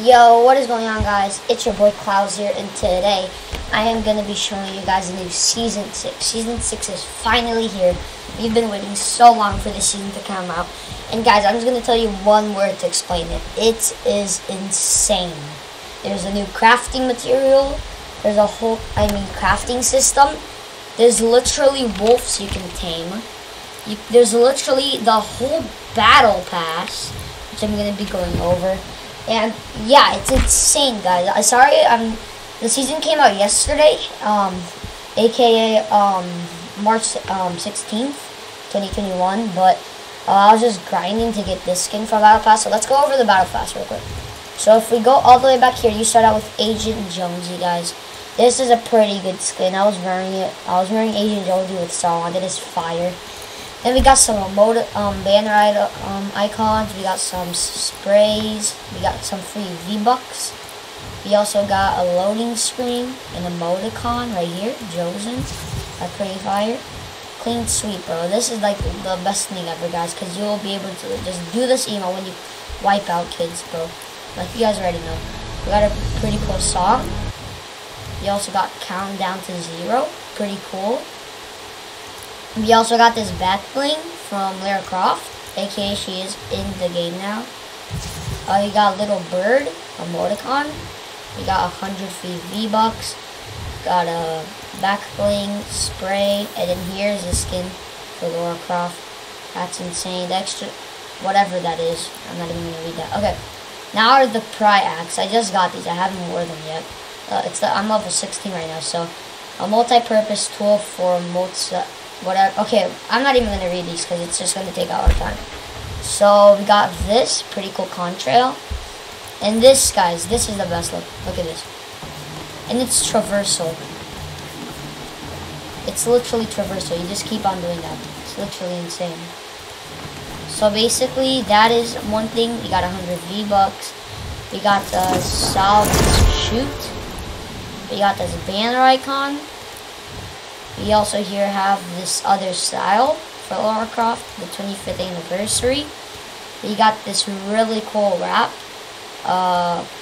Yo, what is going on, guys? It's your boy Klaus here, and today I am going to be showing you guys a new Season 6. Season 6 is finally here. We've been waiting so long for this season to come out. And guys, I'm just going to tell you one word to explain it. It is insane. There's a new crafting material. There's a whole, crafting system. There's literally wolves you can tame. There's literally the whole battle pass, which I'm going to be going over. And yeah, it's insane, guys. I'm sorry, the season came out yesterday, aka March 16th, 2021, but I was just grinding to get this skin for battle pass. So let's go over the battle pass real quick. So if we go all the way back here, you start out with Agent Jonesy, guys. This is a pretty good skin. I was wearing it. I was wearing Agent Jonesy with Saul. That is fire. Then we got some banner icons. We got some sprays. We got some free V-Bucks. We also got a loading screen and emoticon right here. Josen. That's pretty fire. Clean sweep, bro. This is like the best thing ever, guys, because you'll be able to just do this emo when you wipe out kids, bro. Like you guys already know. We got a pretty cool song. We also got Countdown to Zero. Pretty cool. We also got this back bling from Lara Croft, aka she is in the game now. We got Little Bird, emoticon. We got 100 free V-Bucks. Got a back bling, spray, and then here's the skin for Lara Croft. That's insane. The extra, whatever that is. I'm not even gonna read that. Okay. Now are the Pry Axe. I just got these. I haven't worn them yet. I'm level 16 right now, so a multi-purpose tool for whatever. Okay, I'm not even going to read these because it's just going to take a lot of time. So we got this pretty cool contrail. And this, guys, this is the best look. Look at this. And it's traversal. It's literally traversal. You just keep on doing that. It's literally insane. So basically, that is one thing. We got 100 V-Bucks. We got the Salve's Shoot. We got this banner icon. We also here have this other style for Lara Croft, the 25th anniversary. We got this really cool wrap,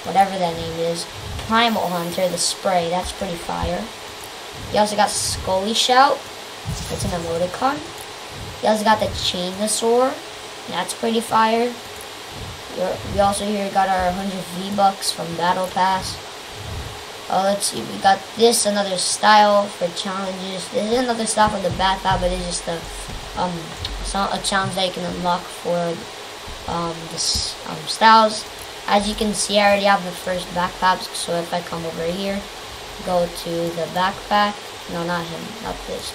whatever that name is. Primal Hunter, the spray, that's pretty fire. We also got Scully Shout, it's an emoticon. We also got the Chain Saur, that's pretty fire. We also here got our 100 V-Bucks from Battle Pass. Let's see, we got this, another style for challenges. This is another style for the bathtub, but it's just a challenge that you can unlock for this styles. As you can see, I already have the first backpack, so if I come over here, go to the backpack. No, not him, not this.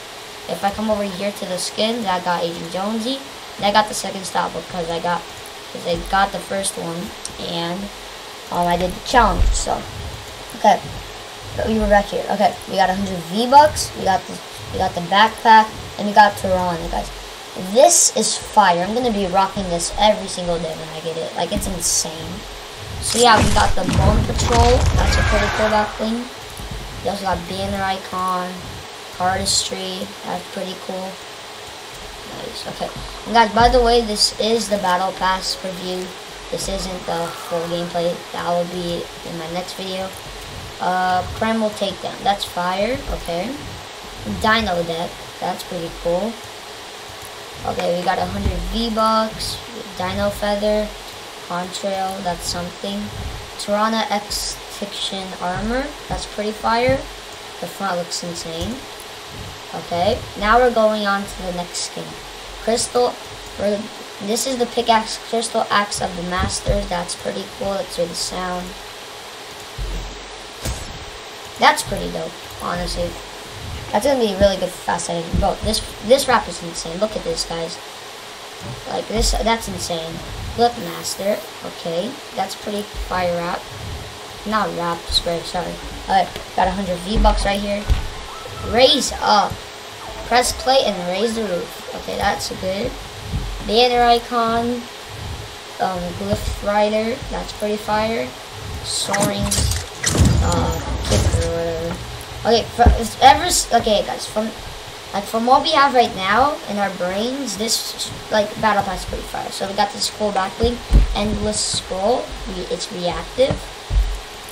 If I come over here to the skins, I got Agent Jonesy, and I got the second style because I got the first one, and I did the challenge, so. Okay, we were back here. Okay, we got 100 V-Bucks, we got the backpack, and we got Toron, guys. This is fire. I'm going to be rocking this every single day when I get it. Like, it's insane. So, yeah, we got the Bone Patrol. That's a pretty cool backling. We also got banner icon, artistry. That's pretty cool. Nice, okay. And, guys, by the way, this is the Battle Pass review. This isn't the full gameplay. That will be in my next video. Primal Takedown, that's fire, okay. Dino Deck, that's pretty cool. Okay, we got 100 V-Bucks, Dino Feather, Contrail, that's something. Tyranna Extinction Armor, that's pretty fire. The front looks insane. Okay, now we're going on to the next skin. This is the pickaxe, Crystal Axe of the Masters, that's pretty cool. Let's hear the sound. That's pretty dope, honestly. That's gonna be really good, fascinating. But this wrap is insane. Look at this, guys. Like this, that's insane. Glyph Master, okay, that's pretty fire wrap. Not wrap, spray. Sorry. Got 100 V-Bucks right here. Raise up, press play and raise the roof. Okay, that's good. Banner icon, Glyph Rider, that's pretty fire. Soaring. Okay, guys, from Like, from what we have right now in our brains, this, like, battle pass is pretty fire. So we got this cool backlink, Endless Skull. It's reactive.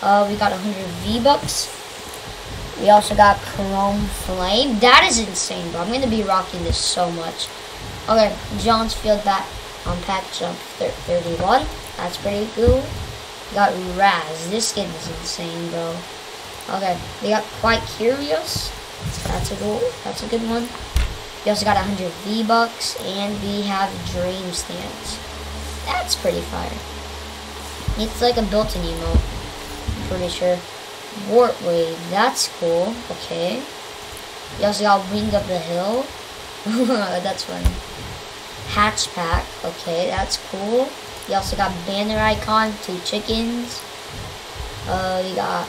We got 100 V-Bucks. We also got Chrome Flame. That is insane, bro. I'm going to be rocking this so much. Okay, Jones Field Pack on pack jump 31. That's pretty cool. We got Raz. This skin is insane, bro. Okay, we got Quite Curious. That's a cool. That's a good one. We also got 100 V-Bucks, and we have Dream Stands. That's pretty fire. It's like a built-in emote, I'm pretty sure. Wartwave, that's cool. Okay. We also got Wing of the Hill. That's funny. Hatch Pack. Okay, that's cool. We also got banner icon, 2 chickens. We got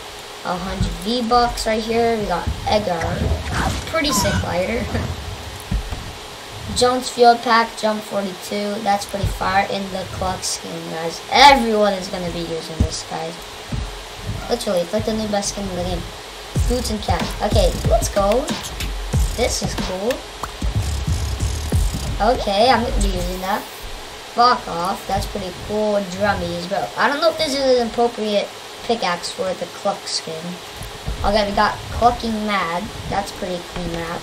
100 V-Bucks right here. We got Edgar. Pretty sick lighter. Jones Field Pack, jump 42. That's pretty fire in the Cluck skin, guys. Everyone is going to be using this, guys. Literally, it's like the new best skin in the game. Boots and Cat. Okay, let's go. This is cool. Okay, I'm going to be using that. Fuck off. That's pretty cool. Drummies, bro. I don't know if this is an appropriate pickaxe for the Cluck skin. Okay, we got Clucking Mad. That's pretty clean map.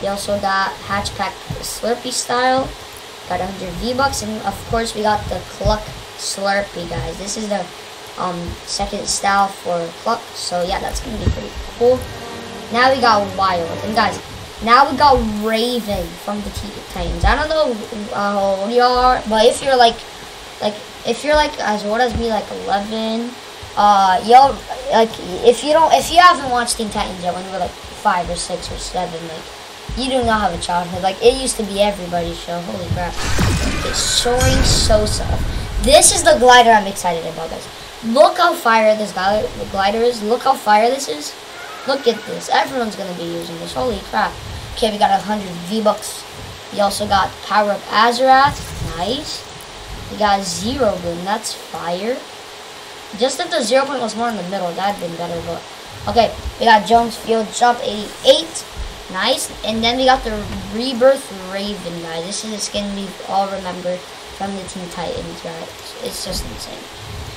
We also got Hatch Pack Slurpy style. Got 100 V-Bucks, and of course we got the Cluck Slurpy, guys. This is the second style for Cluck, so yeah, that's gonna be pretty cool. Now we got Wild, and guys, now we got Raven from the Teen Titans. I don't know how old you are, but if you're like as old as me, like 11. Yo, like, if you haven't watched Teen Titans yet when you were like 5 or 6 or 7, like, you do not have a childhood. Like, it used to be everybody's show. Holy crap. Okay, Soaring Sosa. This is the glider I'm excited about, guys. Look how fire this glider is. Look how fire this is. Look at this. Everyone's gonna be using this. Holy crap. Okay, we got 100 V-Bucks. We also got Power Up Azarath. Nice. We got Zero Boom. That's fire. Just if the 0 point was more in the middle, that'd been better, but okay, we got Jones Field Jump 88. Nice. And then we got the Rebirth Raven, guys. This is a skin we all remember from the Teen Titans, right? It's just insane.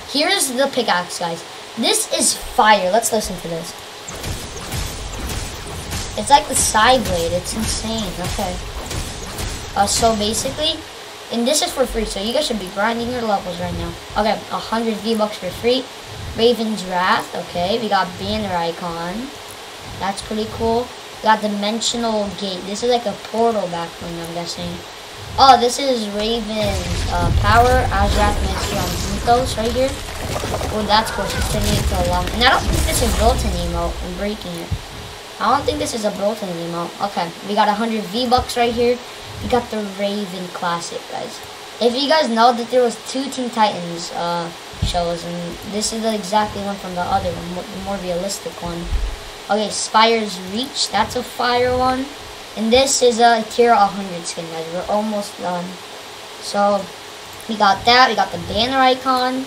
Here's the pickaxe, guys. This is fire. Let's listen to this. It's like the side blade. It's insane. Okay. So basically, and this is for free, so you guys should be grinding your levels right now. Okay, 100 V-Bucks for free. Raven's Wrath. Okay, we got banner icon. That's pretty cool. We got Dimensional Gate. This is like a portal backling, I'm guessing. Oh, this is Raven's power. Azurath Mistral Mythos right here. Oh, that's cool. She's turning it to a long. And I don't think this is built-in emote. I'm breaking it. I don't think this is a built-in emote. Okay, we got 100 V-Bucks right here. We got the Raven Classic, guys. If you guys know that there was 2 Teen Titans shows, and this is exactly one from the other one, the more realistic one. Okay, Spire's Reach, that's a fire one. And this is a tier 100 skin, guys. We're almost done. So, we got that. We got the banner icon.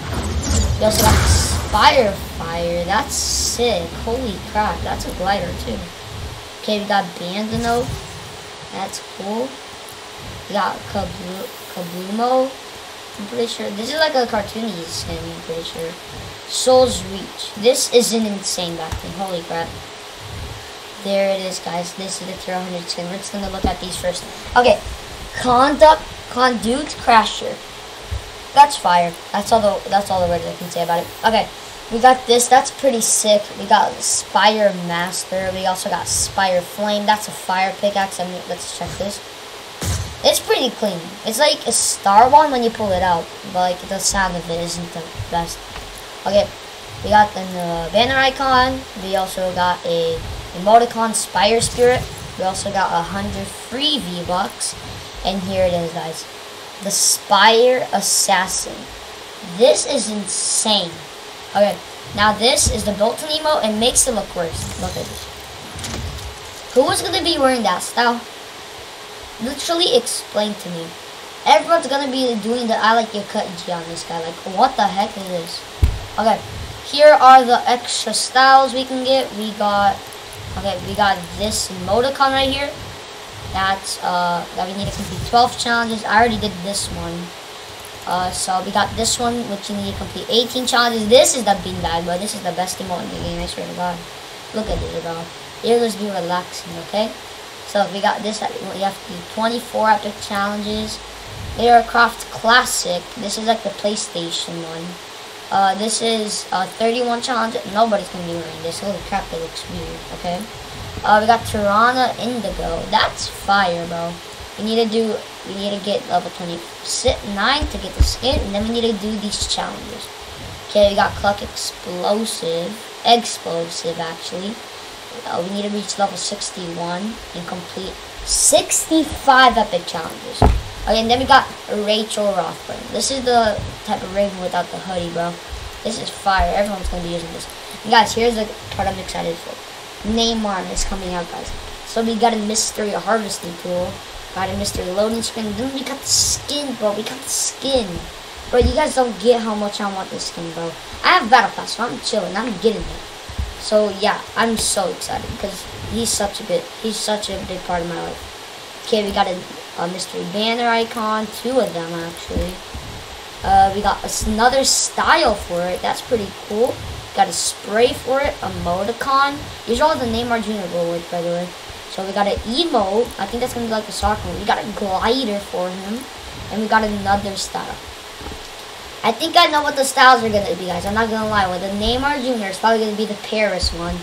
We also got Spire Fire. That's sick. Holy crap. That's a glider, too. Okay, we got Bandanote. That's cool. We got Kablumo. I'm pretty sure. This is like a cartoony skin, I'm pretty sure. Soul's Reach. This is an insane backling. Holy crap. There it is, guys. This is the tier 100 skin. We're just going to look at these first. Okay. Conduit Crasher. That's fire. That's all the words I can say about it. Okay. We got this. That's pretty sick. We got Spire Master. We also got Spire Flame. That's a fire pickaxe. I mean, let's check this. It's pretty clean. It's like a star one when you pull it out, but like the sound of it isn't the best. Okay, we got the banner icon. We also got a emoticon Spire Spirit. We also got 100 free V-Bucks, and here it is, guys. The Spire Assassin. This is insane. Okay, now this is the built-in emote and makes it look worse. Look at this. Who is gonna be wearing that style? Literally explain to me. Everyone's gonna be doing the I like your cut G on this guy. Like, what the heck is this? Okay, here are the extra styles we can get. We got this emoticon right here. That's that we need to complete 12 challenges. I already did this one. So we got this one, which you need to complete 18 challenges. This is the beanbag, but this is the best emote in the game, I swear to God. Look at it, bro. It'll just be relaxing, okay? So we got this, you have to do 24 epic challenges. Aircraft Classic, this is like the PlayStation one. This is 31 challenges. Nobody's gonna be wearing this. Holy crap, that looks weird, okay? We got Tyranna Indigo. That's fire, bro. We need to get level 29 to get the skin, and then we need to do these challenges. Okay, we got Cluck Explosive actually. We need to reach level 61 and complete 65 epic challenges. Okay, and then we got Rachel Rothburn. This is the type of Raven without the hoodie, bro. This is fire. Everyone's gonna be using this. And guys, here's the part I'm excited for. Neymar is coming out, guys. So we got a mystery harvesting tool, got a mystery loading screen, then we got the skin, bro. We got the skin. Bro, you guys don't get how much I want this skin, bro. I have battle pass, so I'm chilling. I'm getting it. So yeah, I'm so excited because he's such a big part of my life. Okay, we got a mystery banner icon, two of them actually. We got another style for it. That's pretty cool. Got a spray for it, emoticon. These are all the Neymar Jr. rewards, by the way. So we got an emote. I think that's gonna be like the soccer one. We got a glider for him, and we got another style. I think I know what the styles are gonna be, guys. I'm not gonna lie. Well, the Neymar Jr. is probably gonna be the Paris one.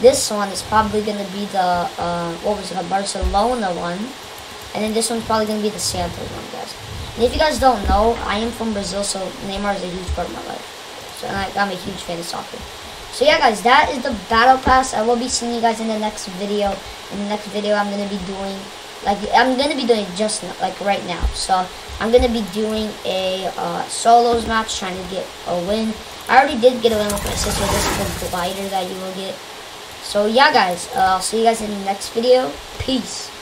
This one is probably gonna be the Barcelona one, and then this one's probably gonna be the Santos one, guys. And if you guys don't know, I am from Brazil, so Neymar is a huge part of my life. So, and I'm a huge fan of soccer. So yeah, guys, that is the battle pass. I will be seeing you guys in the next video. In the next video, I'm gonna be doing right now. So I'm gonna be doing a solos match, trying to get a win. I already did get a win with my sister. This is the glider that you will get. So yeah, guys, I'll see you guys in the next video. Peace.